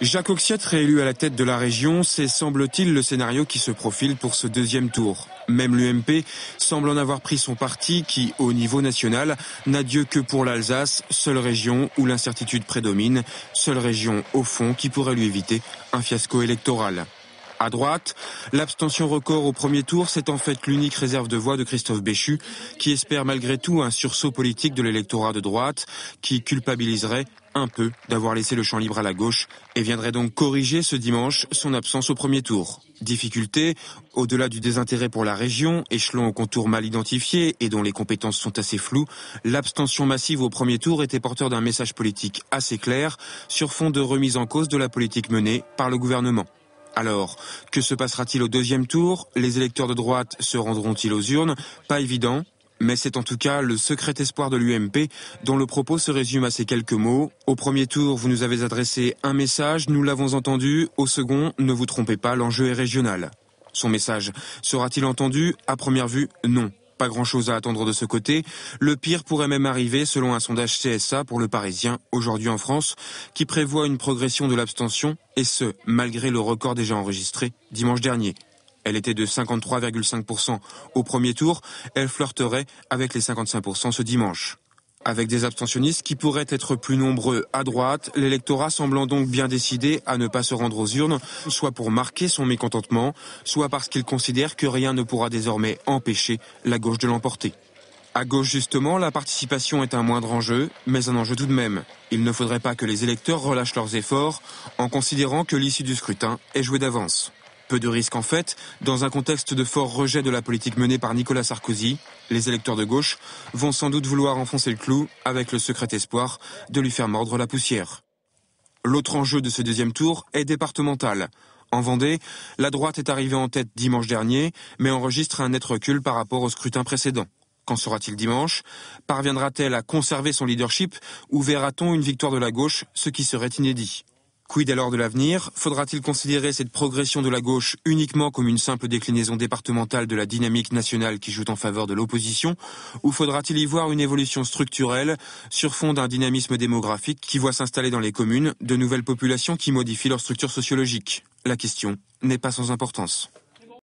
Jacques Auxiette réélu à la tête de la région, c'est semble-t-il le scénario qui se profile pour ce deuxième tour. Même l'UMP semble en avoir pris son parti qui, au niveau national, n'a d'yeux que pour l'Alsace, seule région où l'incertitude prédomine, seule région au fond qui pourrait lui éviter un fiasco électoral. À droite, l'abstention record au premier tour, c'est en fait l'unique réserve de voix de Christophe Béchu, qui espère malgré tout un sursaut politique de l'électorat de droite, qui culpabiliserait un peu d'avoir laissé le champ libre à la gauche et viendrait donc corriger ce dimanche son absence au premier tour. Difficulté, au-delà du désintérêt pour la région, échelon aux contours mal identifiés et dont les compétences sont assez floues, l'abstention massive au premier tour était porteur d'un message politique assez clair sur fond de remise en cause de la politique menée par le gouvernement. Alors, que se passera-t-il au deuxième tour? Les électeurs de droite se rendront-ils aux urnes? Pas évident, mais c'est en tout cas le secret espoir de l'UMP, dont le propos se résume à ces quelques mots. Au premier tour, vous nous avez adressé un message, nous l'avons entendu. Au second, ne vous trompez pas, l'enjeu est régional. Son message sera-t-il entendu? À première vue, non. Pas grand-chose à attendre de ce côté. Le pire pourrait même arriver, selon un sondage CSA pour le Parisien, aujourd'hui en France, qui prévoit une progression de l'abstention, et ce, malgré le record déjà enregistré dimanche dernier. Elle était de 53,5% au premier tour, elle flirterait avec les 55% ce dimanche. Avec des abstentionnistes qui pourraient être plus nombreux à droite, l'électorat semblant donc bien décidé à ne pas se rendre aux urnes, soit pour marquer son mécontentement, soit parce qu'il considère que rien ne pourra désormais empêcher la gauche de l'emporter. À gauche justement, la participation est un moindre enjeu, mais un enjeu tout de même. Il ne faudrait pas que les électeurs relâchent leurs efforts en considérant que l'issue du scrutin est jouée d'avance. Peu de risques en fait, dans un contexte de fort rejet de la politique menée par Nicolas Sarkozy, les électeurs de gauche vont sans doute vouloir enfoncer le clou avec le secret espoir de lui faire mordre la poussière. L'autre enjeu de ce deuxième tour est départemental. En Vendée, la droite est arrivée en tête dimanche dernier, mais enregistre un net recul par rapport au scrutin précédent. Qu'en sera-t-il dimanche? Parviendra-t-elle à conserver son leadership ou verra-t-on une victoire de la gauche, ce qui serait inédit? Quid alors de l'avenir? Faudra-t-il considérer cette progression de la gauche uniquement comme une simple déclinaison départementale de la dynamique nationale qui joue en faveur de l'opposition? Ou faudra-t-il y voir une évolution structurelle sur fond d'un dynamisme démographique qui voit s'installer dans les communes de nouvelles populations qui modifient leur structure sociologique? La question n'est pas sans importance.